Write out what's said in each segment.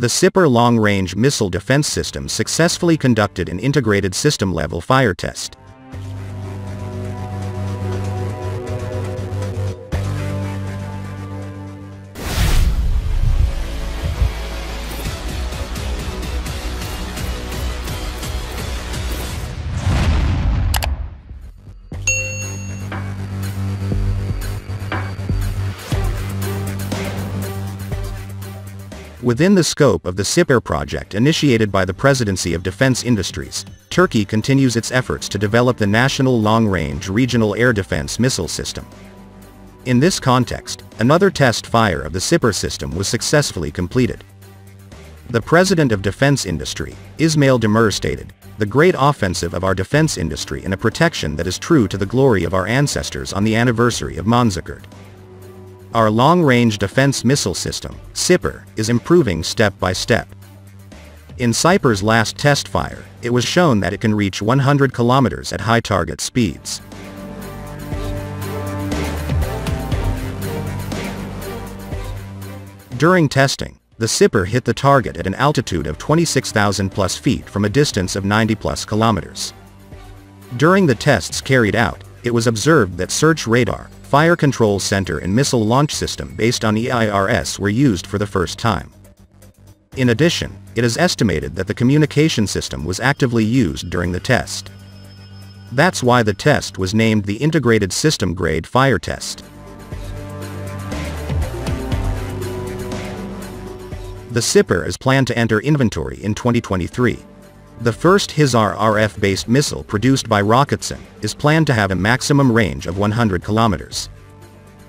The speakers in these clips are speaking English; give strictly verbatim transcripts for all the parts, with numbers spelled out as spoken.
The Siper long-range missile defense system successfully conducted an integrated system-level fire test. Within the scope of the Siper project initiated by the Presidency of Defense Industries, Turkey continues its efforts to develop the national long-range regional air defense missile system. In this context, another test fire of the Siper system was successfully completed. The President of Defense Industry, Ismail Demir, stated, "The great offensive of our defense industry and a protection that is true to the glory of our ancestors on the anniversary of Manzikert. Our long-range defense missile system, Siper, is improving step by step. In Siper's last test fire, it was shown that it can reach one hundred kilometers at high target speeds." During testing, the Siper hit the target at an altitude of twenty-six thousand plus feet from a distance of ninety plus kilometers. During the tests carried out, it was observed that search radar, fire control center and missile launch system based on I H A were used for the first time. In addition, it is estimated that the communication system was actively used during the test. That's why the test was named the Integrated System Grade Fire Test. The Siper is planned to enter inventory in twenty twenty-three. The first H I Z A R R F-based missile produced by Roketsan is planned to have a maximum range of one hundred kilometers.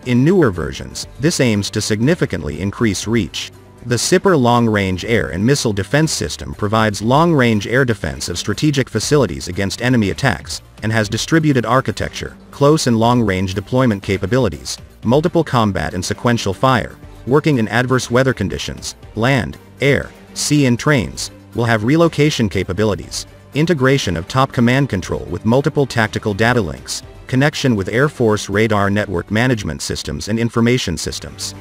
In newer versions, this aims to significantly increase reach. The Siper long-range air and missile defense system provides long-range air defense of strategic facilities against enemy attacks, and has distributed architecture, close and long-range deployment capabilities, multiple combat and sequential fire, working in adverse weather conditions, land, air, sea and trains, will have relocation capabilities, integration of top command control with multiple tactical data links, connection with Air Force radar network management systems and information systems.